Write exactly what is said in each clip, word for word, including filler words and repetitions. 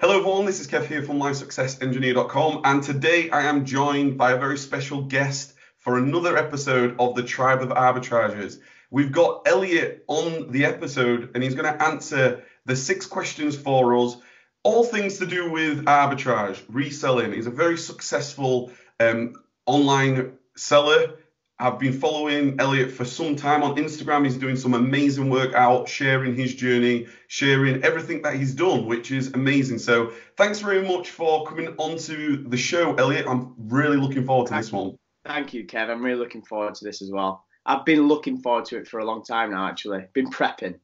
Hello everyone, this is Kev here from Life Success Engineer dot com, and today I am joined by a very special guest for another episode of the Tribe of Arbitragers. We've got Elliot on the episode and he's going to answer the six questions for us, all things to do with arbitrage, reselling. He's a very successful um, online seller. I've been following Elliot for some time on Instagram. He's doing some amazing work out, sharing his journey, sharing everything that he's done, which is amazing. So thanks very much for coming onto the show, Elliot. I'm really looking forward to this one. Thank you, Kev. I'm really looking forward to this as well. I've been looking forward to it for a long time now, actually. Been prepping.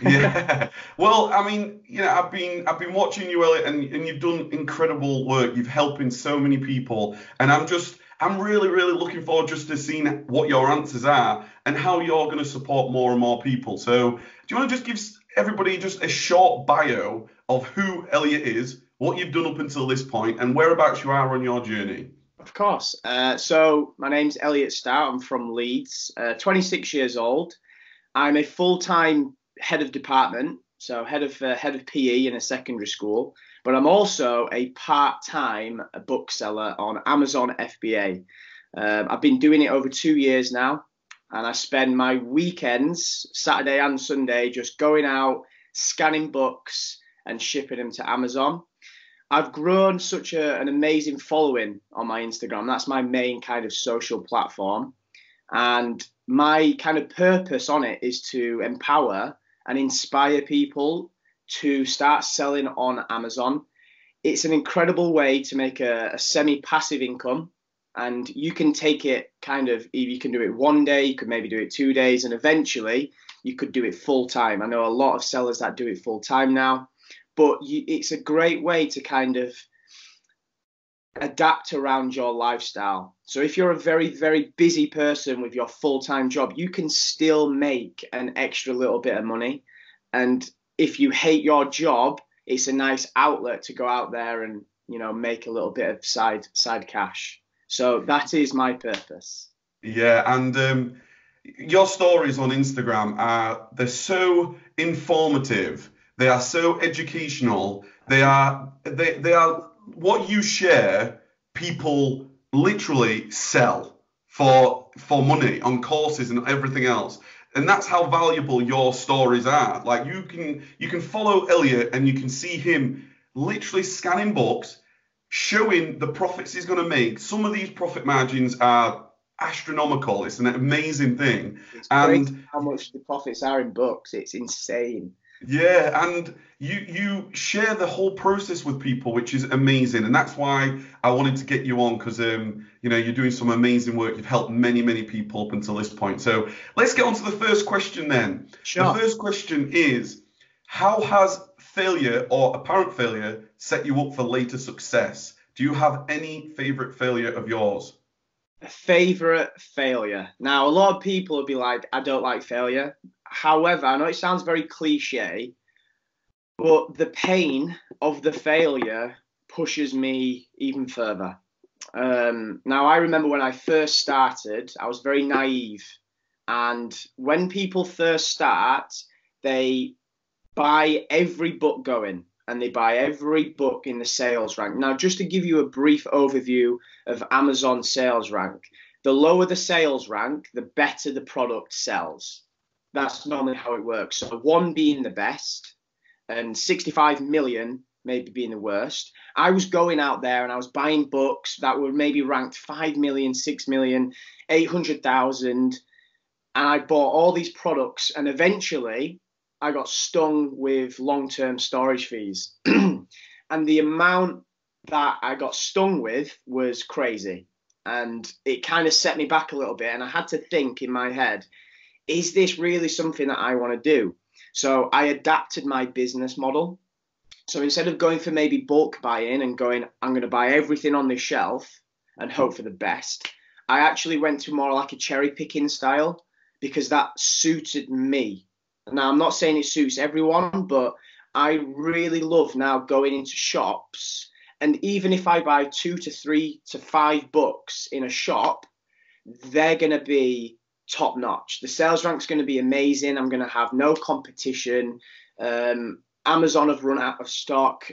Yeah. Well, I mean, you know, I've been I've been watching you, Elliot, and, and you've done incredible work. You've helping so many people. And I'm just... I'm really, really looking forward just to seeing what your answers are and how you're going to support more and more people. So do you want to just give everybody just a short bio of who Elliot is, what you've done up until this point, and whereabouts you are on your journey? Of course. Uh, so my name's Elliot Stout. I'm from Leeds, uh, twenty-six years old. I'm a full-time head of department, so head of uh, head of P E in a secondary school. But I'm also a part-time bookseller on Amazon F B A. Um, I've been doing it over two years now, and I spend my weekends, Saturday and Sunday, just going out, scanning books, and shipping them to Amazon. I've grown such a, an amazing following on my Instagram. That's my main kind of social platform. And my kind of purpose on it is to empower and inspire people to start selling on Amazon. It's an incredible way to make a, a semi-passive income, and you can take it kind of, you can do it one day, you could maybe do it two days, and eventually you could do it full-time. I know a lot of sellers that do it full-time now, but you, it's a great way to kind of adapt around your lifestyle. So if you're a very, very busy person with your full-time job, you can still make an extra little bit of money. And if you hate your job, it's a nice outlet to go out there and, you know, make a little bit of side side cash. So that is my purpose. Yeah, and um, your stories on Instagram are, they're so informative. They are so educational. They are, they, they are what you share, people literally sell for, for money on courses and everything else. And that's how valuable your stories are. Like you can you can follow Elliot and you can see him literally scanning books, showing the profits he's going to make. Some of these profit margins are astronomical. It's an amazing thing. It's and crazy how much the profits are in books. It's insane. Yeah, and you you share the whole process with people, which is amazing, and that's why I wanted to get you on, because um you know, you're doing some amazing work. You've helped many many people up until this point. So let's get on to the first question then. Sure. The first question is, how has failure or apparent failure set you up for later success? Do you have any favorite failure of yours? A favorite failure? Now, a lot of people would be like, I don't like failure. However, I know it sounds very cliche, but the pain of the failure pushes me even further. Um, now, I remember when I first started, I was very naive. And when people first start, they buy every book going, and they buy every book in the sales rank. Now, just to give you a brief overview of Amazon sales rank, the lower the sales rank, the better the product sells. That's normally how it works. So one being the best and sixty-five million maybe being the worst. I was going out there and I was buying books that were maybe ranked five million, six million, eight hundred thousand. And I bought all these products, and eventually I got stung with long-term storage fees. And the amount that I got stung with was crazy. And it kind of set me back a little bit. And I had to think in my head, is this really something that I want to do? So I adapted my business model. So instead of going for maybe bulk buy-in and going, I'm going to buy everything on the shelf and hope for the best, I actually went to more like a cherry picking style, because that suited me. Now, I'm not saying it suits everyone, but I really love now going into shops. And even if I buy two to three to five books in a shop, they're going to be top notch. The sales rank's going to be amazing. I'm going to have no competition. Um, Amazon have run out of stock.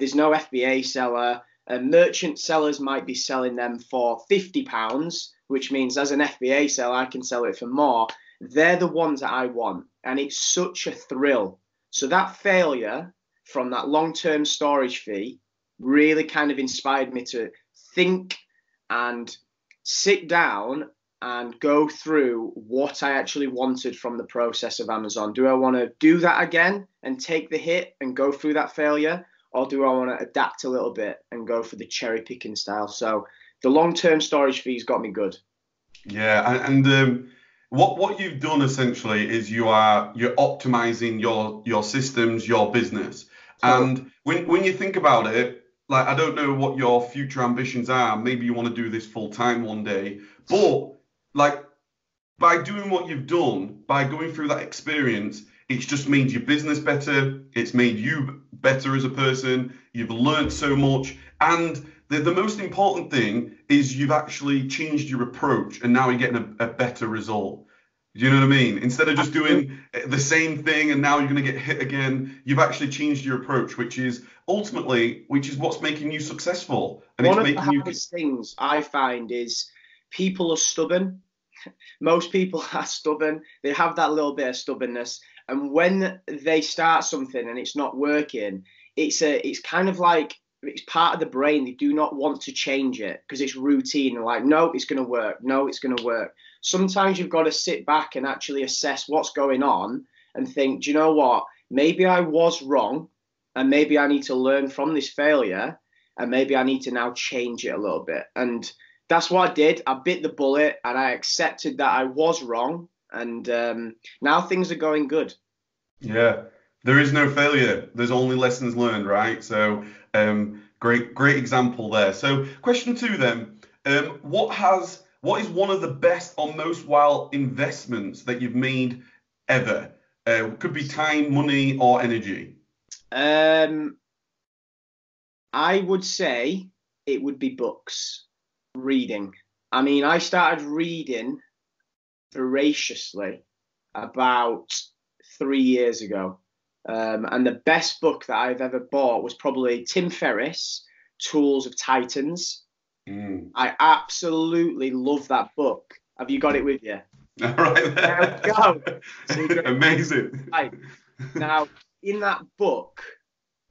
There's no F B A seller. Uh, merchant sellers might be selling them for fifty pounds, which means as an F B A seller, I can sell it for more. They're the ones that I want. And it's such a thrill. So that failure from that long-term storage fee really kind of inspired me to think and sit down and go through what I actually wanted from the process of Amazon. Do I want to do that again and take the hit and go through that failure? Or do I want to adapt a little bit and go for the cherry picking style? So the long-term storage fees got me good. Yeah. And, and um, what what you've done essentially is you are, you're optimizing your, your systems, your business. And when, when you think about it, like, I don't know what your future ambitions are. Maybe you want to do this full time one day, but like, by doing what you've done, by going through that experience, it's just made your business better. It's made you better as a person. You've learned so much. And the, the most important thing is you've actually changed your approach, and now you're getting a, a better result. Do you know what I mean? Instead of just doing the same thing and now you're going to get hit again, you've actually changed your approach, which is ultimately, which is what's making you successful. And one it's of the hardest you... things I find is people are stubborn. Most people are stubborn. They have that little bit of stubbornness. And when they start something and it's not working, it's a, it's kind of like, it's part of the brain. They do not want to change it because it's routine. They're like, no, it's going to work. No, it's going to work. Sometimes you've got to sit back and actually assess what's going on and think, do you know what? Maybe I was wrong, and maybe I need to learn from this failure, and maybe I need to now change it a little bit. And that's what I did. I bit the bullet and I accepted that I was wrong. And um, now things are going good. Yeah. There is no failure. There's only lessons learned, right? So um, great, great example there. So question two then, um, what has, what is one of the best or most wild investments that you've made ever? Uh, could be time, money, or energy. Um, I would say it would be books, reading. I mean, I started reading voraciously about three years ago. Um, and the best book that I've ever bought was probably Tim Ferriss, Tools of Titans. Mm. I absolutely love that book. Have you got it with you? All right. There we go. So amazing. Right. Now, in that book,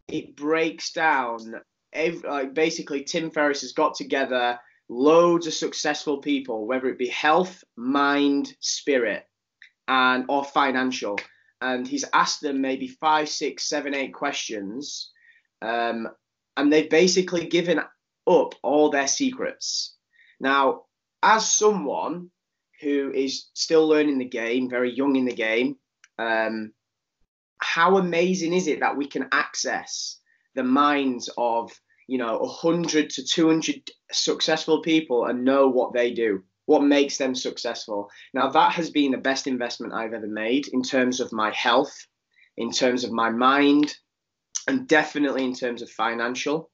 it breaks down, every, like basically Tim Ferriss has got together loads of successful people, whether it be health, mind, spirit, and or financial. And he's asked them maybe five, six, seven, eight questions. Um, and they've basically given up all their secrets. Now, as someone who is still learning the game, very young in the game, um, how amazing is it that we can access the minds of, you know, one hundred to two hundred successful people and know what they do, what makes them successful. Now, that has been the best investment I've ever made in terms of my health, in terms of my mind, and definitely in terms of financial.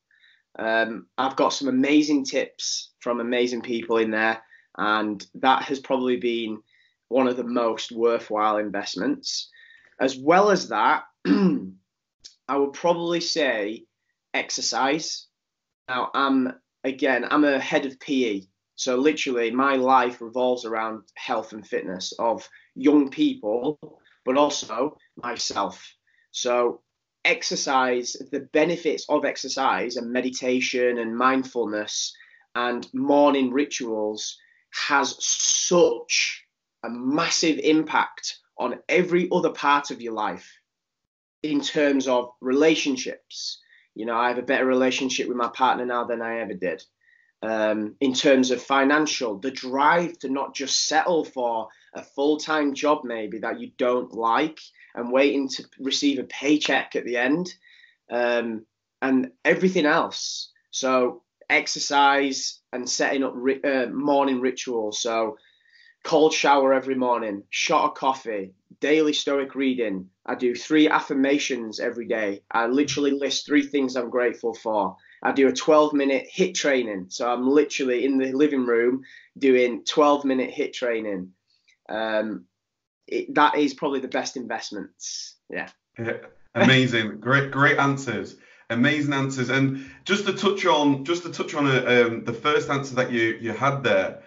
Um, I've got some amazing tips from amazing people in there, and that has probably been one of the most worthwhile investments. As well as that, I would probably say exercise. Now, I'm, again, I'm a head of P E, so literally my life revolves around health and fitness of young people, but also myself. So exercise, the benefits of exercise and meditation and mindfulness and morning rituals has such a massive impact on every other part of your life in terms of relationships. You know, I have a better relationship with my partner now than I ever did. Um, in terms of financial, the drive to not just settle for a full-time job maybe that you don't like and waiting to receive a paycheck at the end, um, and everything else. So exercise and setting up ri- uh, morning rituals. So cold shower every morning, shot of coffee, daily stoic reading. I do three affirmations every day. I literally list three things I'm grateful for. I do a twelve minute hit training. So I'm literally in the living room doing twelve minute hit training. Um, it, that is probably the best investments. Yeah. Yeah. Amazing. Great, great answers. Amazing answers. And just to touch on just to touch on a, um, the first answer that you you had there,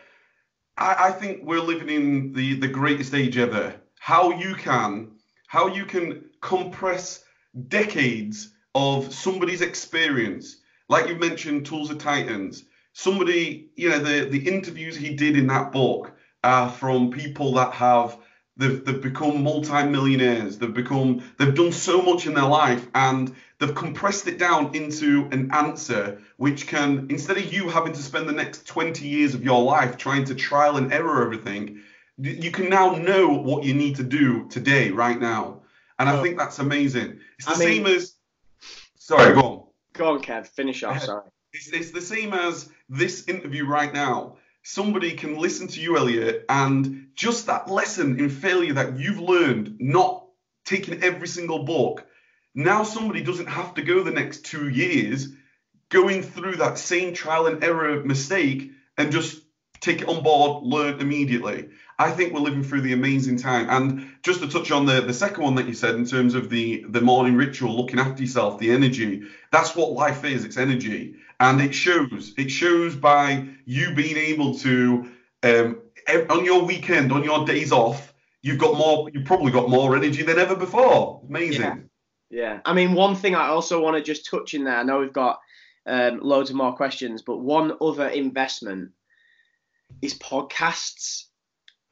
I, I think we're living in the the greatest age ever. How you can how you can compress decades of somebody's experience, like you mentioned, Tools of Titans. Somebody, you know, the the interviews he did in that book are from people that have They've, they've become multi-millionaires. They've become, they've done so much in their life, and they've compressed it down into an answer which can, instead of you having to spend the next twenty years of your life trying to trial and error everything, you can now know what you need to do today, right now. And oh, I think that's amazing. It's the I same mean, as, sorry, go on. Go on, Kev, finish off, sorry. It's, it's the same as this interview right now. Somebody can listen to you, Elliot, and just that lesson in failure that you've learned, not taking every single book. Now somebody doesn't have to go the next two years going through that same trial and error mistake and just take it on board, learn immediately. I think we're living through the amazing time. And just to touch on the, the second one that you said in terms of the, the morning ritual, looking after yourself, the energy, that's what life is. It's energy. And it shows. It shows by you being able to, um, on your weekend, on your days off, you've got more, you've probably got more energy than ever before. Amazing. Yeah. Yeah. I mean, one thing I also want to just touch in there, I know we've got um, loads of more questions, but one other investment is podcasts.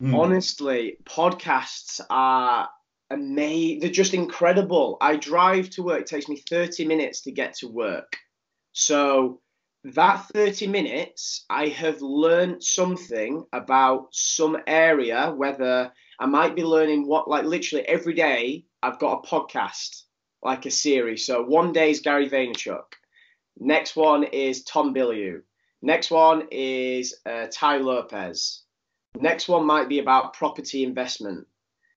Mm. Honestly, podcasts are amazing. They're just incredible. I drive to work. It takes me thirty minutes to get to work. So that thirty minutes, I have learned something about some area, whether I might be learning what, like literally every day, I've got a podcast, like a series. So one day is Gary Vaynerchuk. Next one is Tom Bilyeu. Next one is uh, Tai Lopez. Next one might be about property investment.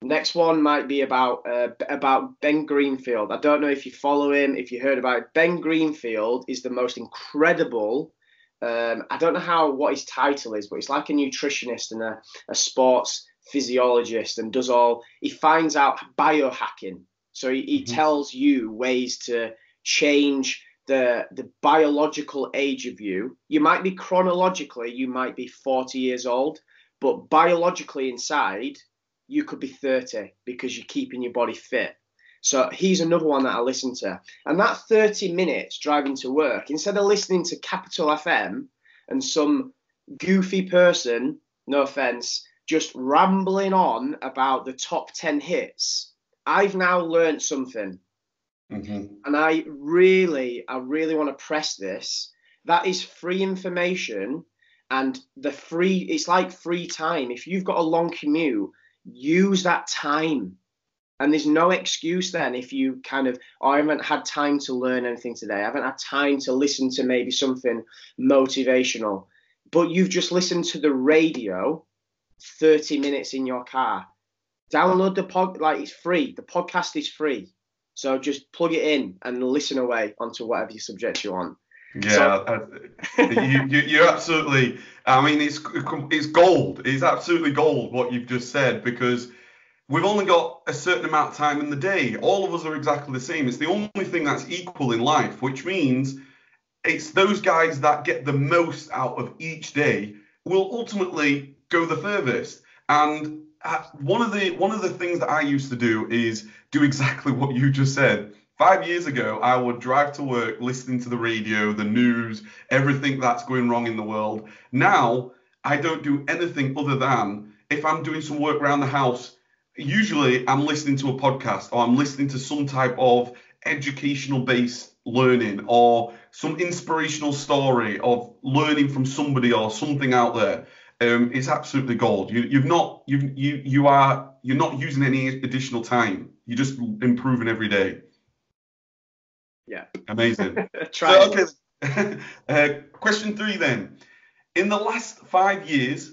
Next one might be about uh, about Ben Greenfield. I don't know if you follow him, if you heard about it. Ben Greenfield is the most incredible. Um, I don't know how what his title is, but he's like a nutritionist and a, a sports physiologist, and does all. He finds out biohacking, so he, he mm-hmm. tells you ways to change the the biological age of you. You might be chronologically, you might be forty years old, but biologically inside, you could be thirty because you're keeping your body fit. So he's another one that I listen to. And that thirty minutes driving to work, instead of listening to Capital F M and some goofy person, no offense, just rambling on about the top ten hits, I've now learned something. Mm-hmm. And I really, I really want to press this. That is free information. And the free, it's like free time. If you've got a long commute, use that time. And there's no excuse then if you kind of, oh, I haven't had time to learn anything today. I haven't had time to listen to maybe something motivational. But you've just listened to the radio thirty minutes in your car. Download the pod, like it's free. The podcast is free. So just plug it in and listen away onto whatever your subject you want. Yeah, so. you, you, you're absolutely, I mean, it's it's gold. It's absolutely gold what you've just said, because we've only got a certain amount of time in the day. All of us are exactly the same. It's the only thing that's equal in life, which means it's those guys that get the most out of each day will ultimately go the furthest. And one of the one of the things that I used to do is do exactly what you just said. Five years ago, I would drive to work listening to the radio, the news, everything that's going wrong in the world. Now, I don't do anything other than if I'm doing some work around the house, usually I'm listening to a podcast or I'm listening to some type of educational-based learning or some inspirational story of learning from somebody or something out there. Um, it's absolutely gold. You, you've not, you've, you, you are, you're not using any additional time. You're just improving every day. Yeah. Amazing. Try so, okay. uh, question three then. In the last five years,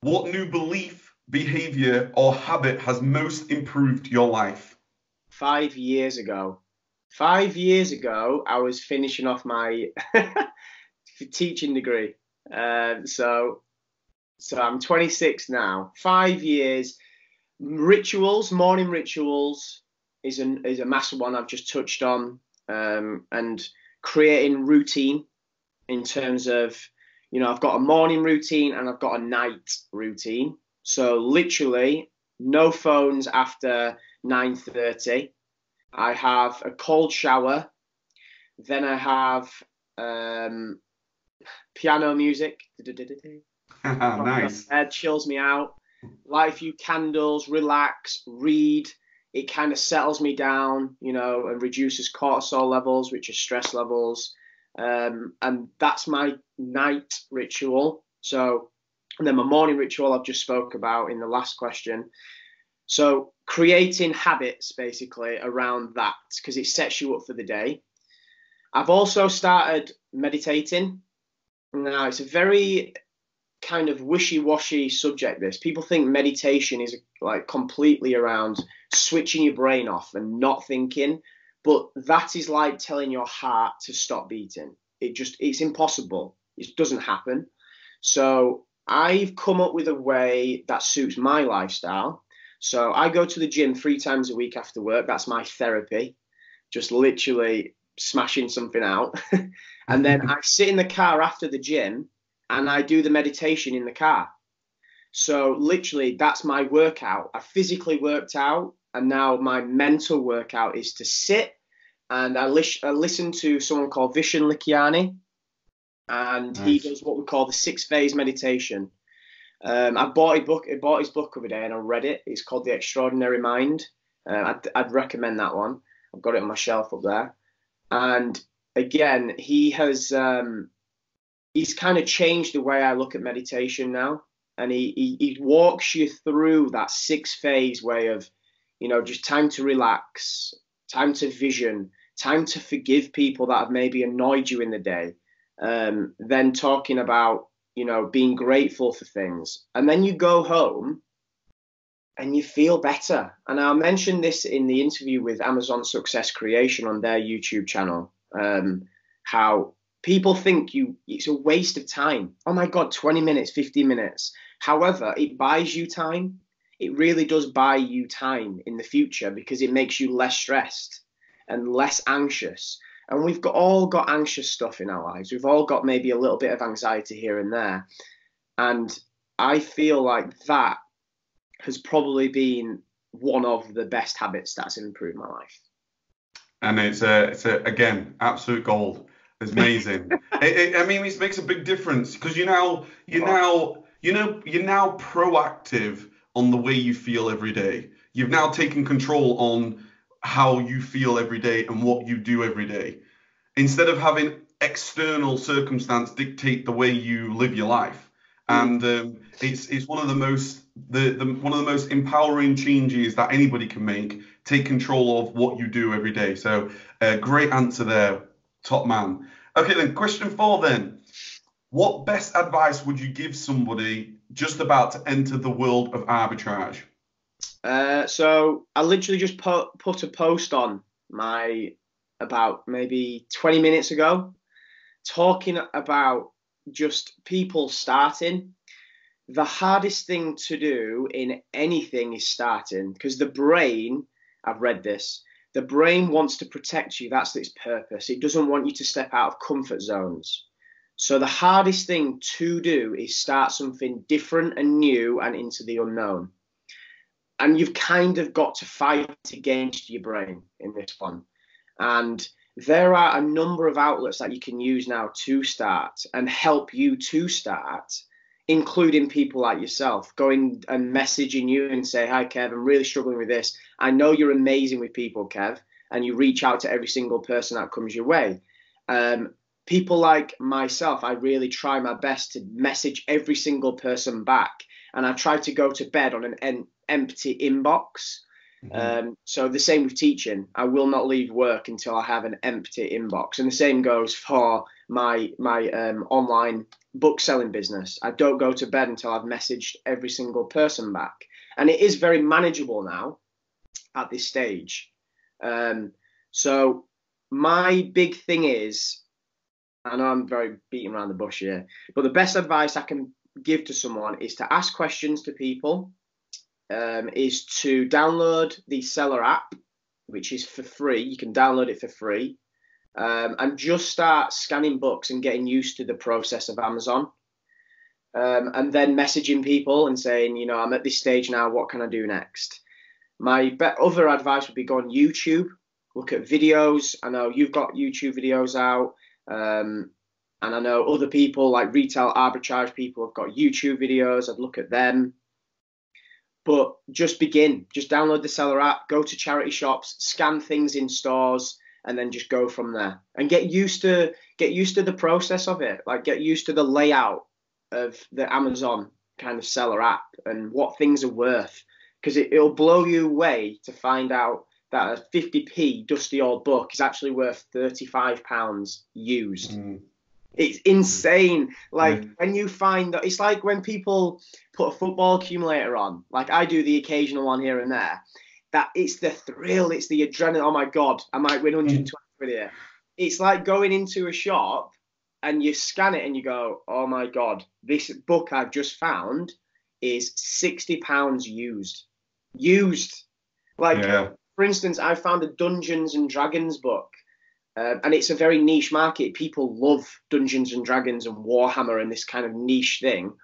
what new belief, behavior, or habit has most improved your life? Five years ago. Five years ago, I was finishing off my teaching degree. Um, so, so I'm twenty-six now. Five years. Rituals, morning rituals is an, is a massive one I've just touched on. um, and creating routine in terms of, you know, I've got a morning routine and I've got a night routine. So literally no phones after nine thirty. I have a cold shower. Then I have um, piano music. Nice. It chills me out. Light a few candles, relax, read. It kind of settles me down, you know, and reduces cortisol levels, which are stress levels. Um, and that's my night ritual. So, and then my morning ritual I've just spoke about in the last question. So creating habits basically around that, because it sets you up for the day. I've also started meditating. Now, it's a very kind of wishy-washy subject, this. People think meditation is like completely around switching your brain off and not thinking, but that is like telling your heart to stop beating. It just, it's impossible. It doesn't happen. So I've come up with a way that suits my lifestyle. So I go to the gym three times a week after work. That's my therapy, just literally smashing something out. And then I sit in the car after the gym and I do the meditation in the car. So literally that's my workout. I physically worked out, and now my mental workout is to sit and I, lis- I listen to someone called Vishen Likiani, and nice. He does what we call the six phase meditation. Um, I bought, a book, I bought his book the other day and I read it. It's called The Extraordinary Mind. Uh, I'd, I'd recommend that one. I've got it on my shelf up there. And again, he has, um, he's kind of changed the way I look at meditation now. And he, he, he walks you through that six phase way of, you know, just time to relax, time to vision, time to forgive people that have maybe annoyed you in the day. Um, then talking about, you know, being grateful for things. And then you go home and you feel better. And I mentioned this in the interview with Amazon Success Creation on their YouTube channel, um, how people think you it's a waste of time. Oh my God, twenty minutes, fifty minutes. However, it buys you time. It really does buy you time in the future, because it makes you less stressed and less anxious. And we've got, all got anxious stuff in our lives. We've all got maybe a little bit of anxiety here and there. And I feel like that has probably been one of the best habits that's improved my life. And it's, a, it's a, again, absolute gold. It's amazing. it, it, I mean, it makes a big difference, because you're now, you're now, you know, you're now proactive on the way you feel every day. You've now taken control on how you feel every day and what you do every day, instead of having external circumstance dictate the way you live your life. And um, it's it's one of the most the, the one of the most empowering changes that anybody can make. Take control of what you do every day. So uh, great answer there, top man. Okay, then question four. Then, what best advice would you give somebody just about to enter the world of arbitrage? Uh, so I literally just put, put a post on my about maybe twenty minutes ago, talking about just people starting. The hardest thing to do in anything is starting, because the brain, I've read this, the brain wants to protect you. That's its purpose. It doesn't want you to step out of comfort zones. So the hardest thing to do is start something different and new and into the unknown. And you've kind of got to fight against your brain in this one. And there are a number of outlets that you can use now to start and help you to start, including people like yourself, going and messaging you and say, hi, Kev, I'm really struggling with this. I know you're amazing with people, Kev. And you reach out to every single person that comes your way. Um, people like myself, I really try my best to message every single person back. And I try to go to bed on an end. empty inbox. Mm-hmm. Um, so the same with teaching. I will not leave work until I have an empty inbox. And the same goes for my my um, online book selling business. I don't go to bed until I've messaged every single person back. And it is very manageable now at this stage. Um, so my big thing is, I know I'm very beating around the bush here, but the best advice I can give to someone is to ask questions to people. Um, is to download the Seller app, which is for free. You can download it for free. um, and just start scanning books and getting used to the process of Amazon. Um, and then messaging people and saying, you know, I'm at this stage now, what can I do next? My be- other advice would be go on YouTube, look at videos. I know you've got YouTube videos out. Um, and I know other people like retail arbitrage people have got YouTube videos. I'd look at them. But just begin. Just download the seller app, go to charity shops, scan things in stores, and then just go from there. And get used to get used to the process of it. Like get used to the layout of the Amazon kind of seller app and what things are worth, because it, it'll blow you away to find out that a fifty p dusty old book is actually worth thirty-five pounds used. Mm. It's insane. Like mm. when you find that, it's like when people put a football accumulator on, like I do the occasional one here and there, that it's the thrill, it's the adrenaline. Oh my God, I might win one hundred twenty mm. here. It's like going into a shop and you scan it and you go, oh my God, this book I've just found is sixty pounds used. Used. Like, yeah. For instance, I found a Dungeons and Dragons book, uh, and it's a very niche market. People love Dungeons and Dragons and Warhammer and this kind of niche thing.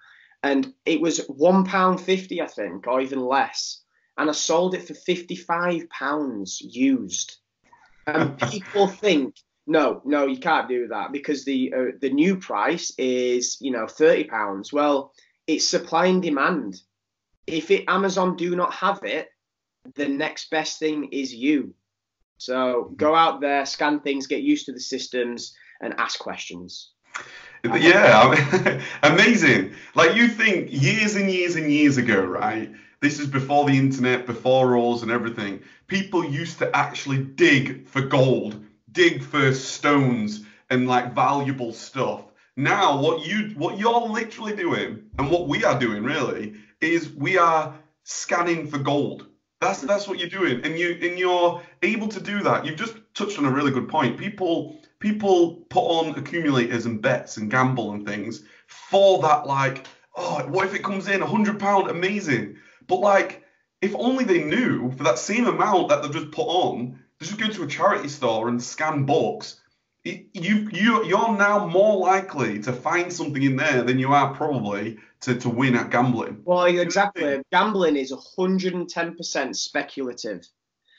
And it was one pound fifty, I think, or even less. And I sold it for fifty-five pounds used. And people think, No, no, you can't do that because the uh, the new price is, you know, thirty pounds. Well, it's supply and demand. If it, Amazon do not have it, the next best thing is you. So go out there, scan things, get used to the systems and ask questions. Yeah, amazing. Like you think years and years and years ago, right? This is before the internet, before rules and everything. People used to actually dig for gold. Dig for stones and like valuable stuff. Now, what you what you're literally doing and what we are doing really is we are scanning for gold. That's that's what you're doing, and you and you're able to do that. You've just touched on a really good point. People people put on accumulators and bets and gamble and things for that. Like, oh, what if it comes in one hundred pounds? Amazing. But like, if only they knew for that same amount that they've just put on. Just go to a charity store and scan books. It, you, you, you're now more likely to find something in there than you are probably to, to win at gambling. Well, exactly. Gambling is one hundred ten percent speculative.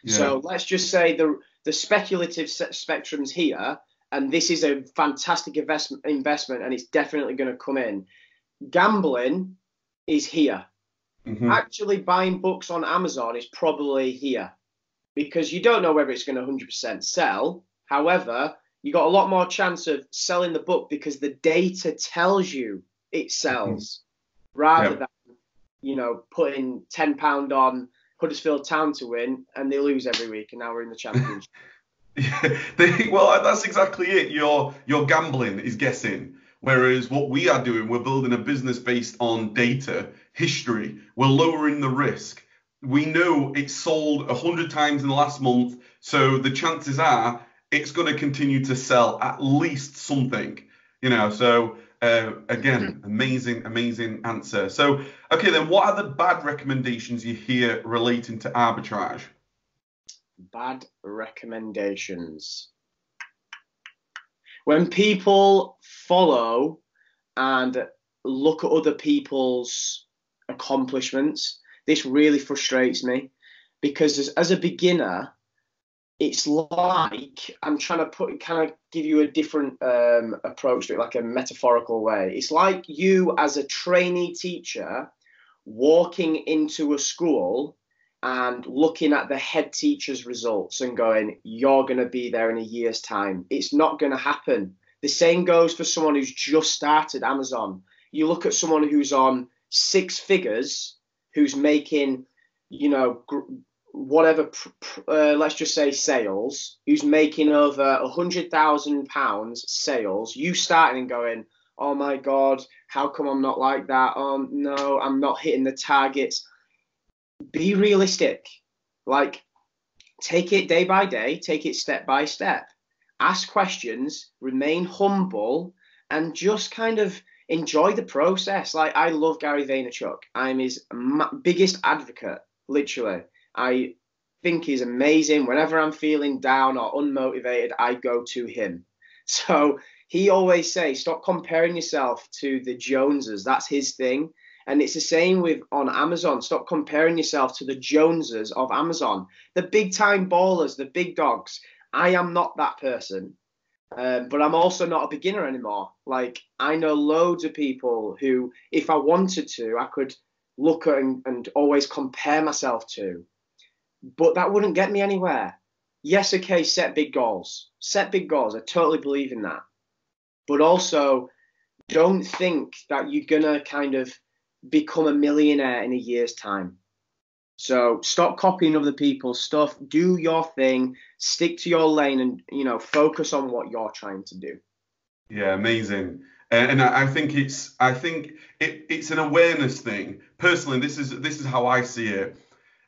Yeah. So let's just say the the speculative spectrum's here, and this is a fantastic investment, investment and it's definitely going to come in. Gambling is here. Mm-hmm. Actually buying books on Amazon is probably here. Because you don't know whether it's going to one hundred percent sell. However, you got a lot more chance of selling the book because the data tells you it sells, mm-hmm. rather yep. than, you know, putting ten pounds on Huddersfield Town to win and they lose every week and now we're in the championship. yeah, they, well, that's exactly it. Your your gambling is guessing. Whereas what we are doing, we're building a business based on data, history. We're lowering the risk. We know it's sold one hundred times in the last month, so the chances are it's going to continue to sell at least something, you know. So, uh, again, amazing, amazing answer. So, okay, then what are the bad recommendations you hear relating to arbitrage? Bad recommendations. When people follow and look at other people's accomplishments, this really frustrates me because as, as a beginner, it's like I'm trying to put kind of give you a different um, approach to it, like a metaphorical way. It's like you as a trainee teacher walking into a school and looking at the head teacher's results and going, you're going to be there in a year's time. It's not going to happen. The same goes for someone who's just started Amazon. You look at someone who's on six figures who's making, you know, gr- whatever, pr- pr- uh, let's just say sales, who's making over one hundred thousand pounds sales, you starting and going, oh my God, how come I'm not like that? Um, no, I'm not hitting the targets. Be realistic. Like, take it day by day, take it step by step. Ask questions, remain humble, and just kind of enjoy the process. Like, I love Gary Vaynerchuk. I'm his ma- biggest advocate, literally. I think he's amazing. Whenever I'm feeling down or unmotivated, I go to him. So he always says, stop comparing yourself to the Joneses. That's his thing. And it's the same with on Amazon. Stop comparing yourself to the Joneses of Amazon, the big time ballers, the big dogs. I am not that person, um, but I'm also not a beginner anymore. Like, I know loads of people who, if I wanted to, I could look at and, and always compare myself to, but that wouldn't get me anywhere. Yes, okay, set big goals. Set big goals. I totally believe in that. But also, don't think that you're going to kind of become a millionaire in a year's time. So stop copying other people's stuff. Do your thing. Stick to your lane and, you know, focus on what you're trying to do. Yeah, amazing. And I think it's I think it, it's an awareness thing. Personally, this is this is how I see it.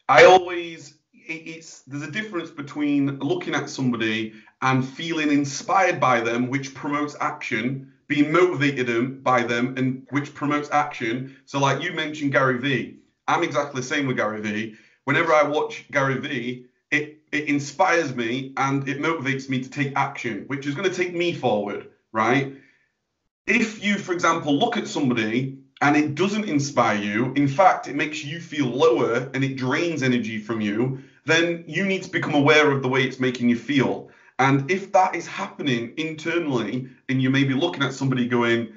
I always it's there's a difference between looking at somebody and feeling inspired by them, which promotes action, being motivated by them, and which promotes action. So, like you mentioned, Gary Vee. I'm exactly the same with Gary Vee. Whenever I watch Gary Vee, it it inspires me and it motivates me to take action, which is going to take me forward, right? If you, for example, look at somebody and it doesn't inspire you, in fact, it makes you feel lower and it drains energy from you, then you need to become aware of the way it's making you feel. And if that is happening internally and you may be looking at somebody going,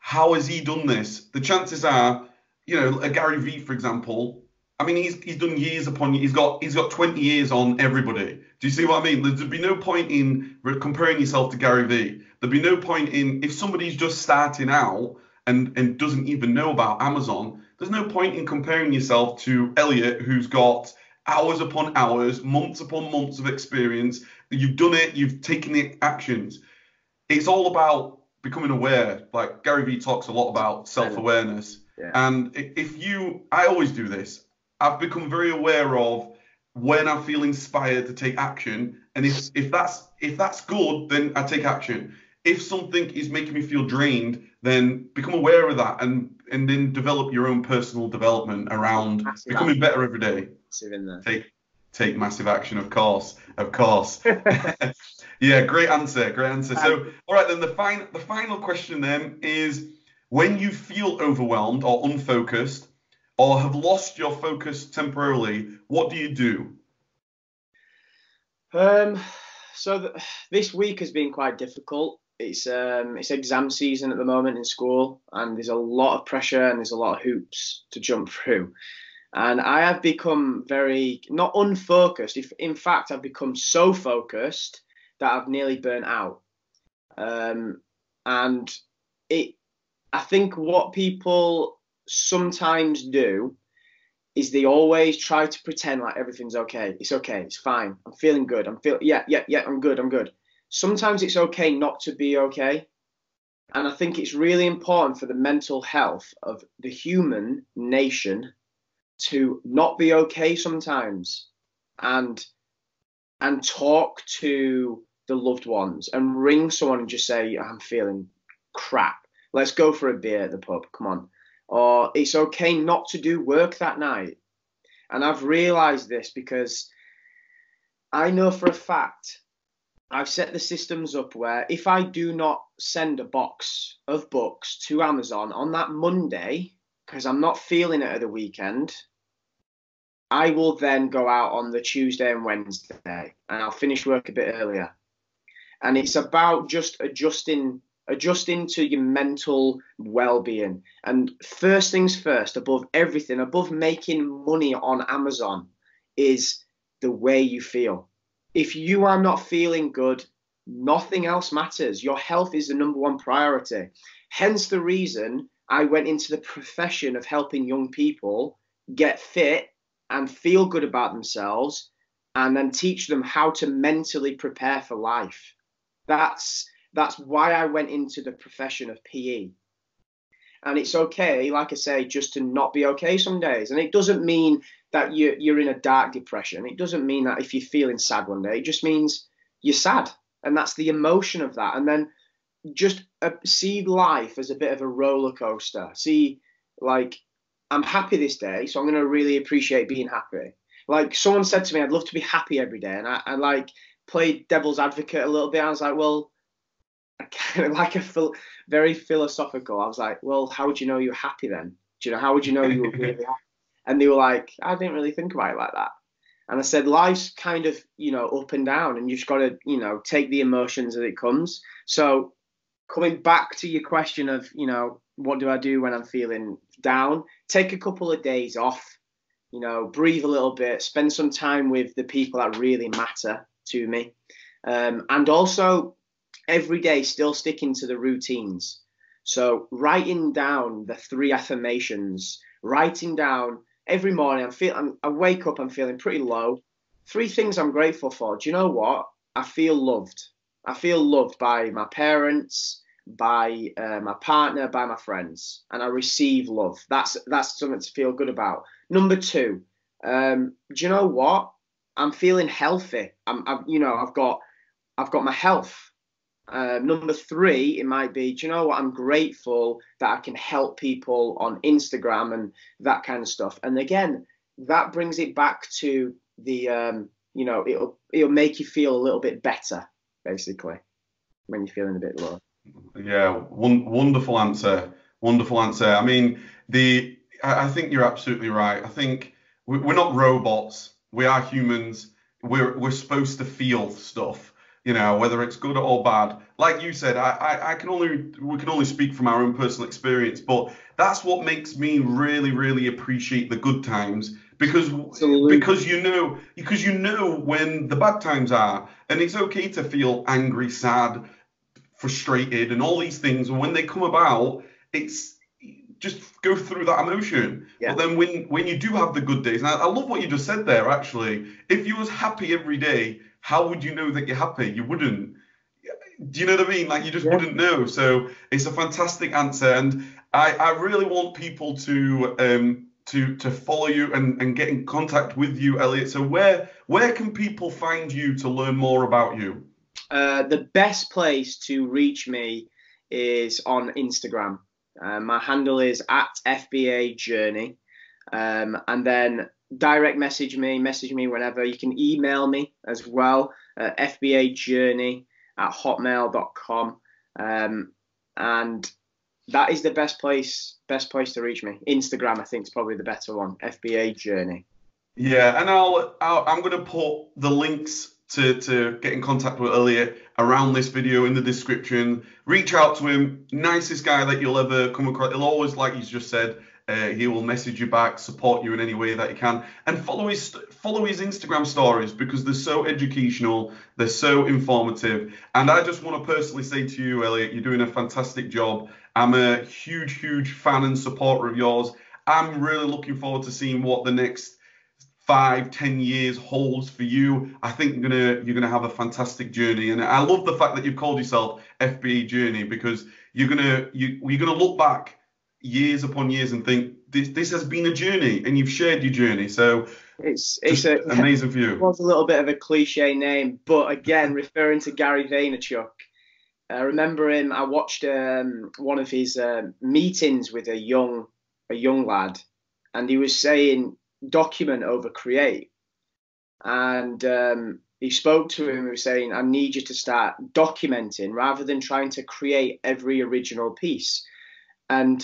how has he done this? The chances are, you know, a Gary Vee, for example, I mean, he's he's done years upon years. He's got he's got twenty years on everybody. Do you see what I mean? There'd be no point in comparing yourself to Gary Vee. There'd be no point in, if somebody's just starting out and, and doesn't even know about Amazon, there's no point in comparing yourself to Elliot, who's got hours upon hours, months upon months of experience. You've done it. You've taken the actions. It's all about becoming aware. Like Gary Vee talks a lot about self-awareness. Yeah. And if you, I always do this. I've become very aware of when I feel inspired to take action. And if, if that's if that's good, then I take action. If something is making me feel drained, then become aware of that and, and then develop your own personal development around massive becoming action. Better every day. Take, take massive action, of course, of course. Yeah, great answer, great answer. So, all right, then the, fin- the final question then is, when you feel overwhelmed or unfocused, or have lost your focus temporarily, what do you do? Um, so th- this week has been quite difficult. It's um, it's exam season at the moment in school, and there's a lot of pressure and there's a lot of hoops to jump through. And I have become very, not unfocused. If, in fact, I've become so focused that I've nearly burnt out. Um, and it, I think what people sometimes do is they always try to pretend like everything's okay. It's okay. It's fine. I'm feeling good. I'm feeling, yeah, yeah, yeah, I'm good. I'm good. Sometimes it's okay not to be okay. And I think it's really important for the mental health of the human nation to not be okay sometimes and, and talk to the loved ones and ring someone and just say, I'm feeling crap. Let's go for a beer at the pub. Come on. Or it's okay not to do work that night. And I've realized this because I know for a fact, I've set the systems up where if I do not send a box of books to Amazon on that Monday, because I'm not feeling it at the weekend, I will then go out on the Tuesday and Wednesday and I'll finish work a bit earlier. And it's about just adjusting adjusting to your mental well-being. And first things first, above everything, above making money on Amazon, is the way you feel. If you are not feeling good, nothing else matters. Your health is the number one priority. Hence the reason I went into the profession of helping young people get fit and feel good about themselves, and then teach them how to mentally prepare for life. That's That's why I went into the profession of P E. And it's okay, like I say, just to not be okay some days. And it doesn't mean that you're, you're in a dark depression. It doesn't mean that if you're feeling sad one day, it just means you're sad. And that's the emotion of that. And then just uh, see life as a bit of a roller coaster. See, like, I'm happy this day, so I'm going to really appreciate being happy. Like, someone said to me, I'd love to be happy every day. And I, I like played devil's advocate a little bit. I was like, well, I kind of like a phil- very philosophical. I was like, well, how would you know you're happy then? Do you know, how would you know you were really happy? And they were like, I didn't really think about it like that. And I said, life's kind of, you know, up and down, and you've just got to, you know, take the emotions as it comes. So coming back to your question of, you know, what do I do when I'm feeling down? Take a couple of days off, you know, breathe a little bit, spend some time with the people that really matter to me. Um, and also every day still sticking to the routines. So writing down the three affirmations, writing down every morning, I'm feel, I'm, I wake up, I'm feeling pretty low. Three things I'm grateful for. Do you know what? I feel loved. I feel loved by my parents, by uh, my partner, by my friends, and I receive love. That's that's something to feel good about. Number two, um, do you know what? I'm feeling healthy. I'm, I've, you know, I've got, I've got my health. Uh, number three, it might be, do you know what? I'm grateful that I can help people on Instagram and that kind of stuff. And again, that brings it back to the, um, you know, it'll it'll make you feel a little bit better, basically, when you're feeling a bit low. Yeah, one, wonderful answer. Wonderful answer. I mean, the I, I think you're absolutely right. I think we, we're not robots. We are humans. We're we're supposed to feel stuff. You know, whether it's good or bad. Like you said, I, I, I can only we can only speak from our own personal experience, but that's what makes me really, really appreciate the good times, because Absolutely. because you know because you know when the bad times are, and it's okay to feel angry, sad, frustrated, and all these things. And when they come about, it's just go through that emotion. Yeah. But then when when you do have the good days, and I, I love what you just said there. Actually, if you was happy every day, how would you know that you're happy? You wouldn't. Do you know what I mean? Like, you just yeah. wouldn't know. So it's a fantastic answer. And I, I really want people to um, to to follow you and, and get in contact with you, Elliot. So where where can people find you to learn more about you? Uh, the best place to reach me is on Instagram. Uh, my handle is at F B A Journey. Um, and then direct message me, message me whenever. You can email me as well, uh, F B A journey at hotmail dot com. Um, and that is the best place, best place to reach me. Instagram, I think, is probably the better one, F B A Journey. Yeah, and I'll, I'll I'm going to put the links to, to get in contact with Elliot around this video in the description. Reach out to him. Nicest guy that you'll ever come across. He'll always, like he's just said, Uh, he will message you back, support you in any way that he can, and follow his follow his Instagram stories, because they're so educational, they're so informative. And I just want to personally say to you, Elliot, you're doing a fantastic job. I'm a huge, huge fan and supporter of yours. I'm really looking forward to seeing what the next five, ten years holds for you. I think you're gonna you're gonna have a fantastic journey, and I love the fact that you've called yourself F B A Journey, because you're gonna you, you're gonna look back years upon years and think this this has been a journey, and you've shared your journey. So it's it's a, amazing for you. It was a little bit of a cliche name, but again, referring to Gary Vaynerchuk, I remember him. I watched um, one of his uh, meetings with a young a young lad, and he was saying document over create, and um, he spoke to him. He was saying, I need you to start documenting rather than trying to create every original piece. And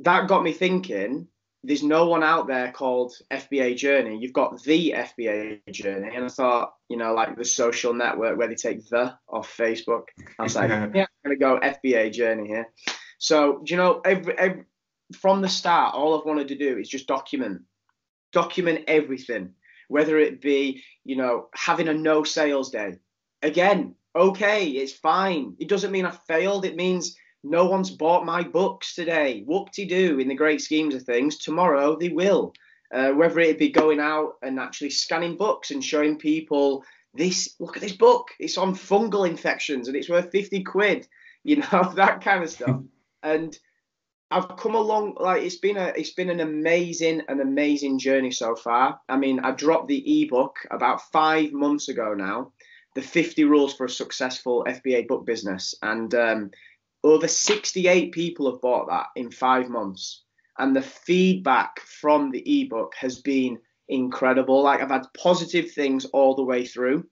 that got me thinking, there's no one out there called F B A Journey. You've got the F B A Journey. And I thought, you know, like the social network where they take the off Facebook. I was like, yeah, yeah I'm going to go F B A Journey here. So, you know, every, every, from the start, all I've wanted to do is just document, document everything, whether it be, you know, having a no sales day. Again, okay, it's fine. It doesn't mean I failed. It means no one's bought my books today. Whoop-de-doo, in the great schemes of things. Tomorrow they will. Uh, whether it be going out and actually scanning books and showing people, this, look at this book. It's on fungal infections and it's worth fifty quid. You know, that kind of stuff. And I've come along, like, it's been a, it's been an amazing, an amazing journey so far. I mean, I dropped the ebook about five months ago now, The fifty Rules for a Successful F B A Book Business. And, um, over sixty-eight people have bought that in five months. And the feedback from the ebook has been incredible. Like, I've had positive things all the way through.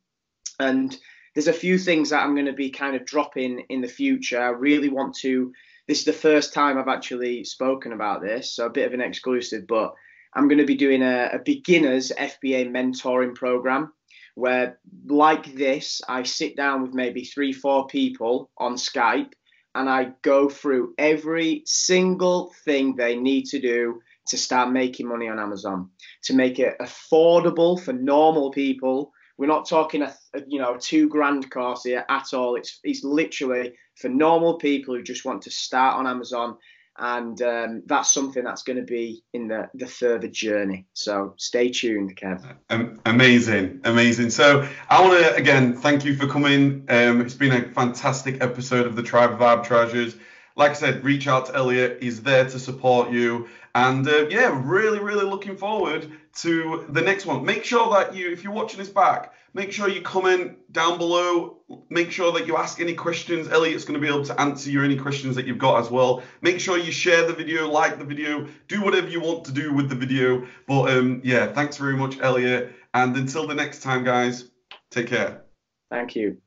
And there's a few things that I'm going to be kind of dropping in the future. I really want to, this is the first time I've actually spoken about this, so a bit of an exclusive, but I'm going to be doing a, a beginner's F B A mentoring program where, like this, I sit down with maybe three, four people on Skype and I go through every single thing they need to do to start making money on Amazon, to make it affordable for normal people. We're not talking a, you know, two grand course here at all. It's it's literally for normal people who just want to start on Amazon, and um, that's something that's going to be in the the further journey. So stay tuned, Kev. Um, amazing, amazing. So I want to again thank you for coming. Um, it's been a fantastic episode of the Tribe of Arbitragers. Like I said, reach out to Elliot. He's there to support you. And uh, yeah, really, really looking forward to the next one. Make sure that you, if you're watching this back, make sure you comment down below. Make sure that you ask any questions. Elliot's going to be able to answer you any questions that you've got as well. Make sure you share the video, like the video, do whatever you want to do with the video. But um, yeah, thanks very much, Elliot. And until the next time, guys, take care. Thank you.